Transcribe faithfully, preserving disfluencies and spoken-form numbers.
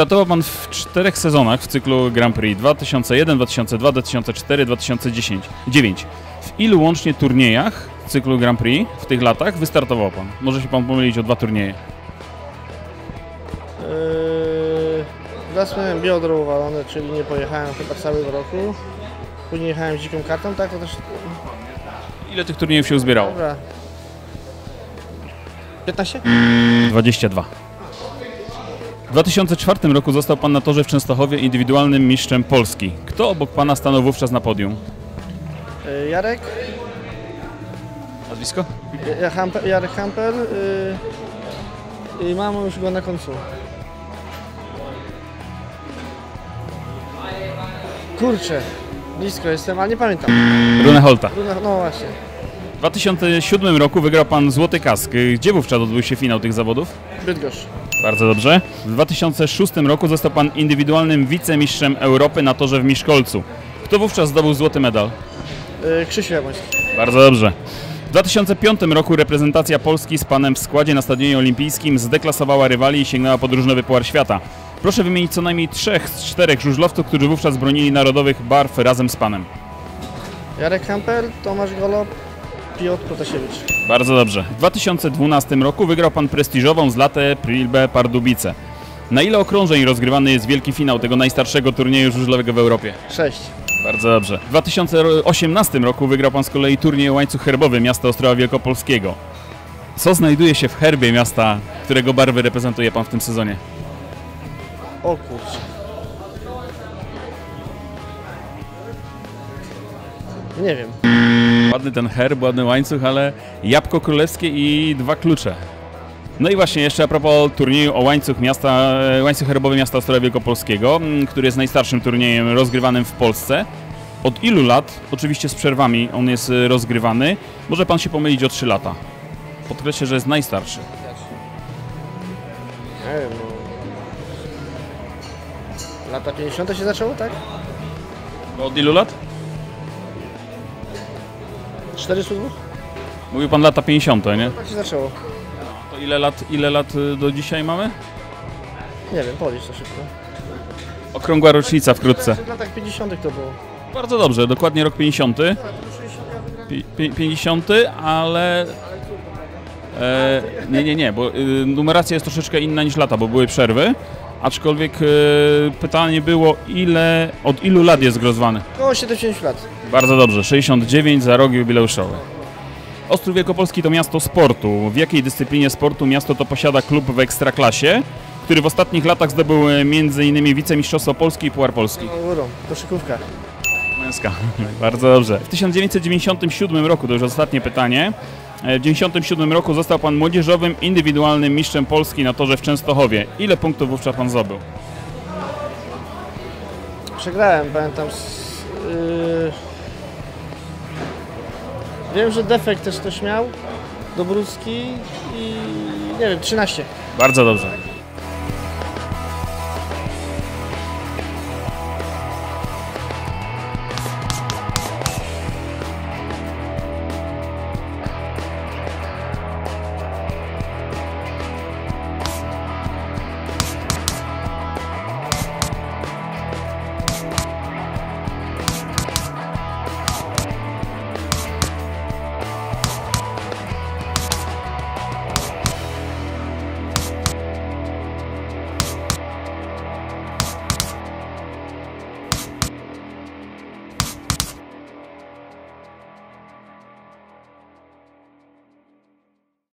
Startował pan w czterech sezonach w cyklu Grand Prix dwa tysiące jeden, dwa tysiące dwa, dwa tysiące cztery, dwa tysiące dziesięć, dwa tysiące dziewięć. W ilu łącznie turniejach w cyklu Grand Prix w tych latach wystartował pan? Może się pan pomylić o dwa turnieje. Raz miałem biodro uwalone, czyli nie pojechałem chyba całym roku. Później jechałem z dziką kartą, tak? To też... Ile tych turniejów się uzbierało? Dobra. piętnaście? dwadzieścia dwa. W dwa tysiące czwartym roku został pan na torze w Częstochowie indywidualnym mistrzem Polski. Kto obok pana stanął wówczas na podium? Jarek. Nazwisko? Jarek Hampel. I mam już go na końcu. Kurczę, blisko jestem, ale nie pamiętam. Runeholta. No właśnie. W dwa tysiące siódmym roku wygrał pan Złoty Kask. Gdzie wówczas odbył się finał tych zawodów? Bydgoszcz. Bardzo dobrze. W dwa tysiące szóstym roku został pan indywidualnym wicemistrzem Europy na torze w Miskolcu. Kto wówczas zdobył złoty medal? Krzysiu Jaboński. Bardzo dobrze. W dwa tysiące piątym roku reprezentacja Polski z panem w składzie na Stadionie Olimpijskim zdeklasowała rywali i sięgnęła po drużynowy puchar świata. Proszę wymienić co najmniej trzech z czterech żużlowców, którzy wówczas bronili narodowych barw razem z panem. Jarek Hampel, Tomasz Golop, Piotr Protasiewicz. Bardzo dobrze. W dwa tysiące dwunastym roku wygrał pan prestiżową Złotą Przylbę Pardubice. Na ile okrążeń rozgrywany jest wielki finał tego najstarszego turnieju żużlowego w Europie? Sześć. Bardzo dobrze. W dwa tysiące osiemnastym roku wygrał pan z kolei turniej Łańcuch Herbowy miasta Ostrowa Wielkopolskiego. Co znajduje się w herbie miasta, którego barwy reprezentuje pan w tym sezonie? O kurczę. Nie wiem. Ładny ten herb, ładny łańcuch, ale jabłko królewskie i dwa klucze. No i właśnie jeszcze a propos turnieju o łańcuch, miasta, łańcuch herbowy miasta Ostrowa Wielkopolskiego, który jest najstarszym turniejem rozgrywanym w Polsce. Od ilu lat, oczywiście z przerwami, on jest rozgrywany. Może pan się pomylić o trzy lata. Podkreślę, że jest najstarszy. Nie wiem. Lata pięćdziesiąte się zaczęło, tak? No od ilu lat? czterdzieści dwa. Mówił pan lata pięćdziesiąte, nie? Tak się zaczęło. To ile lat, ile lat do dzisiaj mamy? Nie wiem, policz to szybko. Okrągła rocznica wkrótce. W latach pięćdziesiątych to było. Bardzo dobrze, dokładnie rok pięćdziesiąty. pięćdziesiąty, ale... E, nie, nie, nie, bo numeracja jest troszeczkę inna niż lata, bo były przerwy. Aczkolwiek e, pytanie było, ile, od ilu lat jest grozwany? Około siedemdziesięciu lat. Bardzo dobrze, sześćdziesiąt dziewięć za rok jubileuszowy. Ostrów Wielkopolski to miasto sportu. W jakiej dyscyplinie sportu miasto to posiada klub w Ekstraklasie, który w ostatnich latach zdobył między innymi wicemistrzostwo Polski i puchar Polski? Koszykówka. Męska, bardzo dobrze. W tysiąc dziewięćset dziewięćdziesiątym siódmym roku, to już ostatnie pytanie, w tysiąc dziewięćset dziewięćdziesiątym siódmym roku został pan młodzieżowym, indywidualnym mistrzem Polski na torze w Częstochowie. Ile punktów wówczas pan zdobył? Przegrałem, pamiętam. Z, yy... Wiem, że defekt też ktoś miał, Dobrowski i nie wiem, trzynaście. Bardzo dobrze.